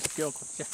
ですよ、こっちは。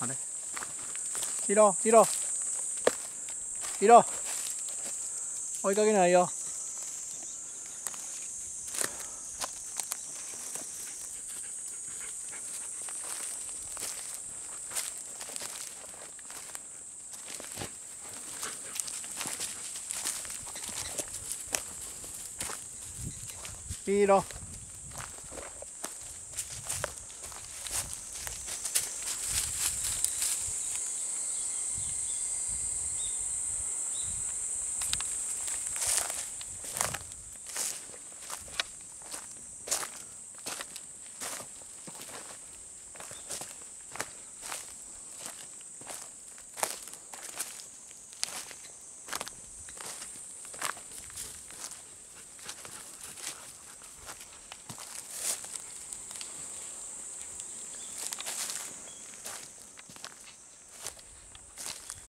あれ、ヒロヒロヒロ、追いかけないよ。ヒロ。